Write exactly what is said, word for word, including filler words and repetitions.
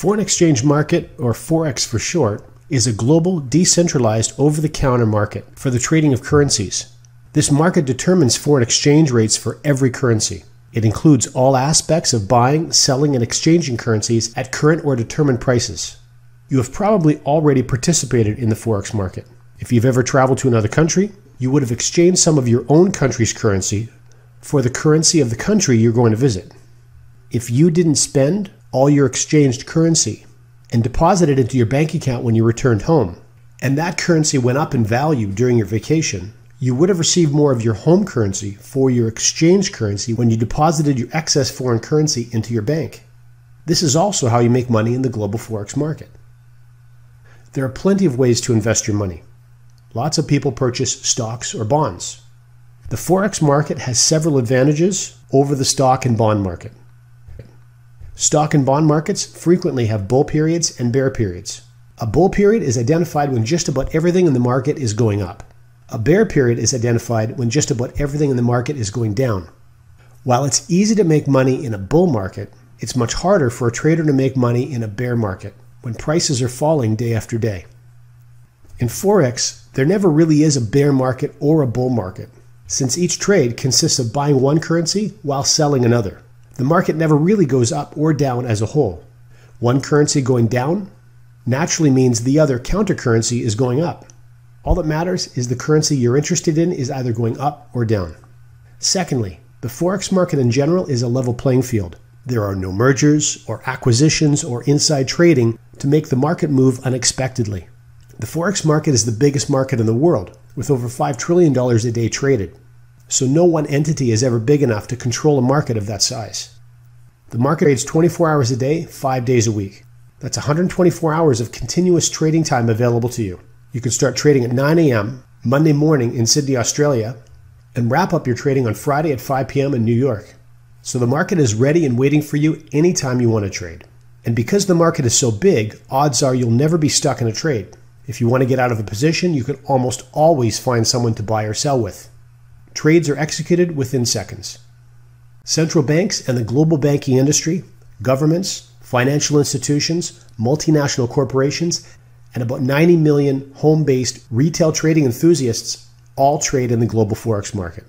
foreign exchange market, or Forex for short, is a global, decentralized, over-the-counter market for the trading of currencies. This market determines foreign exchange rates for every currency. It includes all aspects of buying, selling, and exchanging currencies at current or determined prices. You have probably already participated in the Forex market. If you've ever traveled to another country, you would have exchanged some of your own country's currency for the currency of the country you're going to visit. If you didn't spend all your exchanged currency and deposit it into your bank account when you returned home, and that currency went up in value during your vacation, you would have received more of your home currency for your exchange currency when you deposited your excess foreign currency into your bank. This is also how you make money in the global Forex market. There are plenty of ways to invest your money. Lots of people purchase stocks or bonds. The Forex market has several advantages over the stock and bond market. Stock and bond markets frequently have bull periods and bear periods. A bull period is identified when just about everything in the market is going up. A bear period is identified when just about everything in the market is going down. While it's easy to make money in a bull market, it's much harder for a trader to make money in a bear market when prices are falling day after day. In Forex, there never really is a bear market or a bull market, since each trade consists of buying one currency while selling another. The market never really goes up or down as a whole. One currency going down naturally means the other counter-currency is going up. All that matters is the currency you're interested in is either going up or down. Secondly, the Forex market in general is a level playing field. There are no mergers or acquisitions or inside trading to make the market move unexpectedly. The Forex market is the biggest market in the world, with over five trillion dollars a day traded. So no one entity is ever big enough to control a market of that size. The market trades twenty-four hours a day, five days a week. That's one hundred twenty-four hours of continuous trading time available to you. You can start trading at nine A M Monday morning in Sydney, Australia, and wrap up your trading on Friday at five P M in New York. So the market is ready and waiting for you anytime you want to trade. And because the market is so big, odds are you'll never be stuck in a trade. If you want to get out of a position, you can almost always find someone to buy or sell with. Trades are executed within seconds. Central banks and the global banking industry, governments, financial institutions, multinational corporations, and about ninety million home-based retail trading enthusiasts all trade in the global Forex market.